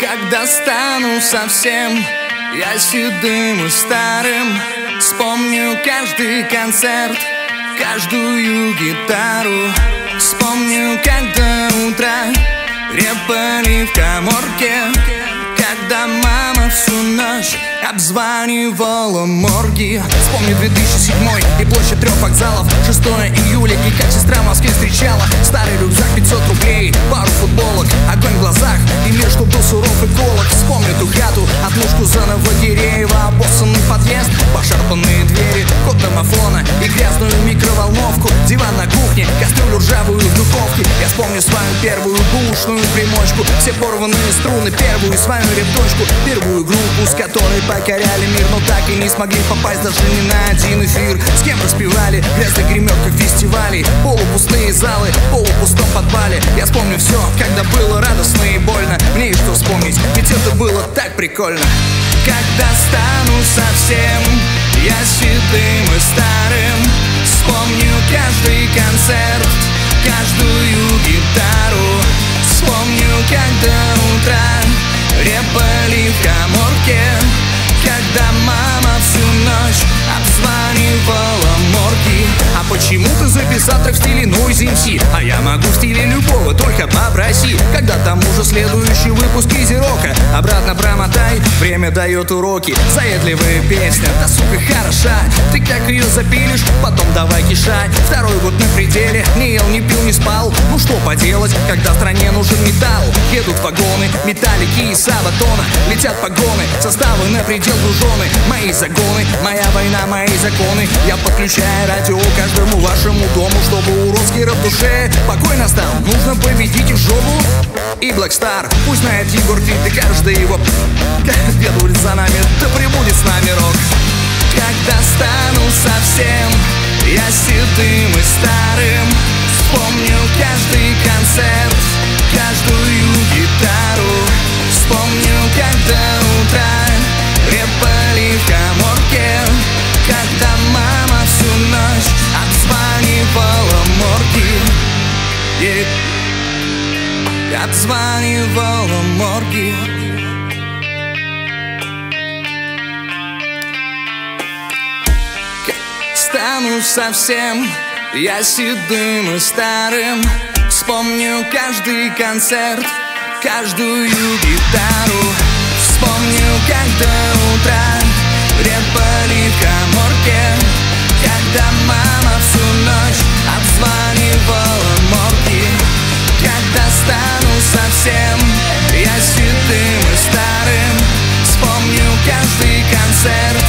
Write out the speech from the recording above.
Когда стану совсем я седым и старым, вспомню каждый концерт, каждую гитару. Вспомню, как до утра репали в каморке, когда мама всю ночь обзванивала морги. Вспомню 2007 и площадь 3 вокзалов, 6 июля и как сестра в Москве встречала. Старый рюкзак, 500 рублей, пару футболок, огонь в глазах и мир, что был суров и колок. Вспомню ту хату, отмушку заново Киреева, обоссанный подъезд, пошарпанные двери, код домофона и грязную микроволновку, диван на кухне, кастрюлю ржавую в духовке. Я вспомню свою первую душную примочку, все порванные струны, первую свою репдочку, первую группу, с которой покоряли мир, но так и не смогли попасть даже ни на один эфир. С кем распевали грязных гримерках фестивалей, полупустые залы, полупустом подвале. Я вспомню все, когда было радостно и больно, мне и что вспомнить, ведь это было так прикольно. Когда стану совсем я седым и старым, вспомню каждый концерт, каждую гитару. Вспомню, как до утра репали в каморке, когда мама всю ночь обзванивала морги. А почему ты записал трек в стиле Noise MC? А я могу в стиле любого, только попроси. Когда там уже следующий выпуск Кизерока, обратно промотай, время дает уроки. Заедливая песня, да сука хороша, ты как ее запилишь, потом давай кишай. Второй год на пределе, не ел, не пил, не спал. Ну что поделать, когда стране нужен металл. Едут вагоны, металлики и сабатона, летят погоны, составы на предел гружены. Мои загоны, моя война, мои законы. Я подключаю радио каждому вашему дому, чтобы у роскера в душе покой настал. Нужно победить их жопу и Blackstar. Пусть знает Егор Крид и каждый его бедует за нами, да прибудет с нами рок. Когда стану совсем я седым и старым, вспомню каждый концерт, каждую гитару. Вспомню, как до утра репали в каморке, когда мама всю ночь обзванивала морги. Обзванивала морги. Стану совсем я седым и старым, вспомню каждый концерт, каждую гитару. Вспомню, как до утра репали в каморке, когда мама всю ночь обзванивала морги. Когда стану совсем я седым и старым, вспомню каждый концерт,